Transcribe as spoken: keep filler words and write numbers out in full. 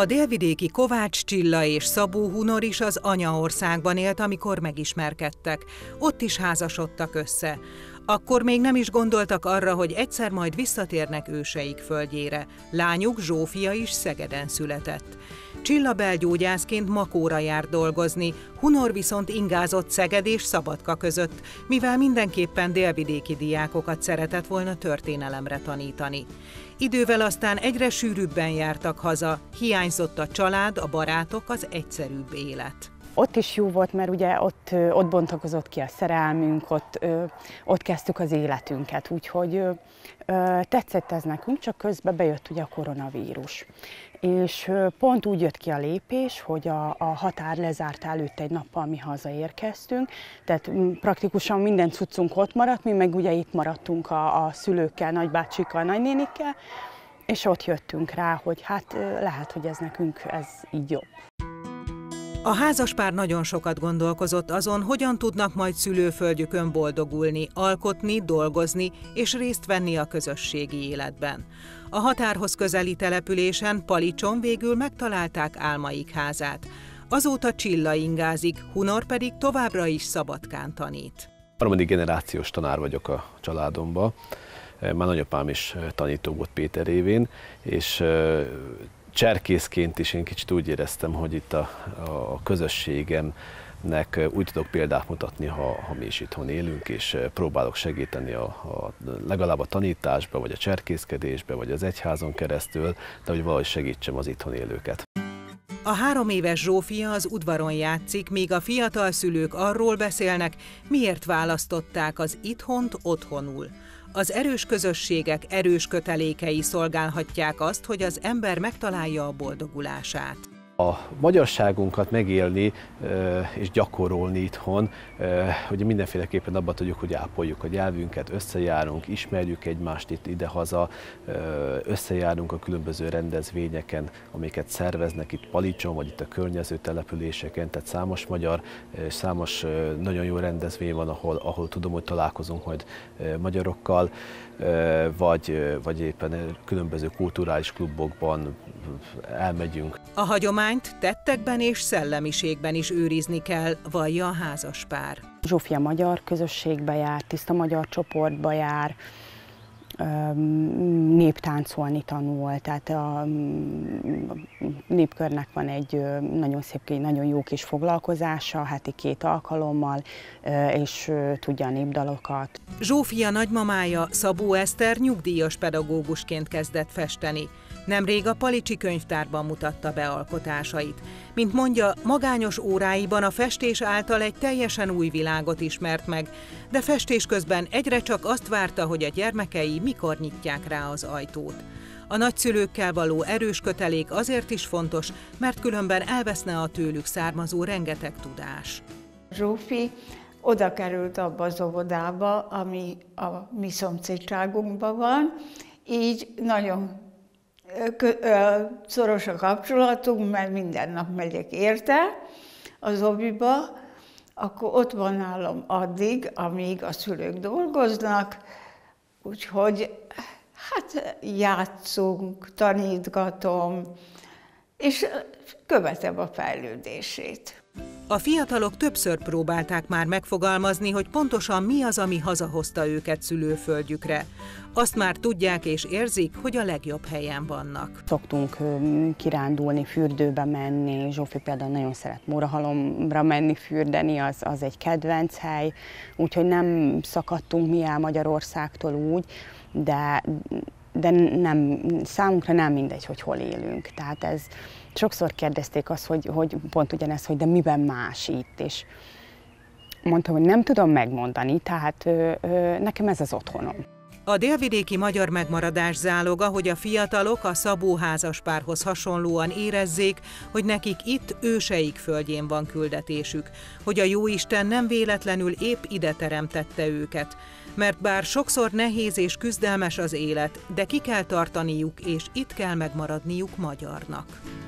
A délvidéki Kovács Csilla és Szabó Hunor is az anyaországban élt, amikor megismerkedtek. Ott is házasodtak össze. Akkor még nem is gondoltak arra, hogy egyszer majd visszatérnek őseik földjére. Lányuk, Zsófia is Szegeden született. Csilla belgyógyászként Makóra járt dolgozni, Hunor viszont ingázott Szeged és Szabadka között, mivel mindenképpen délvidéki diákokat szeretett volna történelemre tanítani. Idővel aztán egyre sűrűbben jártak haza, hiányzott a család, a barátok, az egyszerűbb élet. Ott is jó volt, mert ugye ott, ott bontakozott ki a szerelmünk, ott, ott kezdtük az életünket, úgyhogy tetszett ez nekünk, csak közben bejött ugye a koronavírus. És pont úgy jött ki a lépés, hogy a, a határ lezárt előtt egy nappal mi hazaérkeztünk, tehát praktikusan minden cuccunk ott maradt, mi meg ugye itt maradtunk a, a szülőkkel, nagybácsikkal, nagynénikkel, és ott jöttünk rá, hogy hát lehet, hogy ez nekünk ez így jobb. A házaspár nagyon sokat gondolkozott azon, hogyan tudnak majd szülőföldjükön boldogulni, alkotni, dolgozni és részt venni a közösségi életben. A határhoz közeli településen, Palicson végül megtalálták álmaik házát. Azóta Csilla ingázik, Hunor pedig továbbra is Szabadkán tanít. Harmadik generációs tanár vagyok a családomban. Már nagyapám is tanító volt Péter révén, és cserkészként is én kicsit úgy éreztem, hogy itt a, a közösségemnek úgy tudok példát mutatni, ha, ha mi is itthon élünk, és próbálok segíteni a, a, legalább a tanításba, vagy a cserkészkedésbe, vagy az egyházon keresztül, de hogy valahogy segítsem az itthon élőket. A három éves Zsófia az udvaron játszik, míg a fiatal szülők arról beszélnek, miért választották az itthont otthonul. Az erős közösségek erős kötelékei szolgálhatják azt, hogy az ember megtalálja a boldogulását. A magyarságunkat megélni és gyakorolni itthon, hogy mindenféleképpen abban tudjuk, hogy ápoljuk a nyelvünket, összejárunk, ismerjük egymást itt idehaza, összejárunk a különböző rendezvényeken, amiket szerveznek itt Palicson, vagy itt a környező településeken, tehát számos magyar és számos nagyon jó rendezvény van, ahol, ahol tudom, hogy találkozunk majd magyarokkal, vagy, vagy éppen különböző kulturális klubokban elmegyünk. A hagyomány tettekben és szellemiségben is őrizni kell, vallja a házaspár. Zsófia magyar közösségbe jár, tiszta magyar csoportba jár, néptáncolni tanul, tehát a népkörnek van egy nagyon szép, nagyon jó kis foglalkozása, heti két alkalommal, és tudja a népdalokat. Zsófia nagymamája, Szabó Eszter nyugdíjas pedagógusként kezdett festeni. Nemrég a palicsi könyvtárban mutatta be alkotásait. Mint mondja, magányos óráiban a festés által egy teljesen új világot ismert meg, de festés közben egyre csak azt várta, hogy a gyermekei mikor nyitják rá az ajtót. A nagyszülőkkel való erős kötelék azért is fontos, mert különben elveszne a tőlük származó rengeteg tudás. Zsófi oda került abba az óvodába, ami a mi szomszédságunkban van, így nagyon szoros a kapcsolatunk, mert minden nap megyek érte az oviba, akkor ott van nálam addig, amíg a szülők dolgoznak, úgyhogy hát játszunk, tanítgatom, és követem a fejlődését. A fiatalok többször próbálták már megfogalmazni, hogy pontosan mi az, ami hazahozta őket szülőföldjükre. Azt már tudják és érzik, hogy a legjobb helyen vannak. Szoktunk kirándulni, fürdőbe menni, Zsófi például nagyon szeret Mórahalomra menni, fürdeni, az, az egy kedvenc hely, úgyhogy nem szakadtunk mi el Magyarországtól úgy, de, de nem, számunkra nem mindegy, hogy hol élünk. Tehát ez... Sokszor kérdezték azt, hogy, hogy pont ugyanez, hogy de miben más itt, és mondtam, hogy nem tudom megmondani, tehát ö, ö, nekem ez az otthonom. A délvidéki magyar megmaradás záloga, hogy a fiatalok a Szabó házaspárhoz hasonlóan érezzék, hogy nekik itt őseik földjén van küldetésük, hogy a Jóisten nem véletlenül épp ide teremtette őket. Mert bár sokszor nehéz és küzdelmes az élet, de ki kell tartaniuk és itt kell megmaradniuk magyarnak.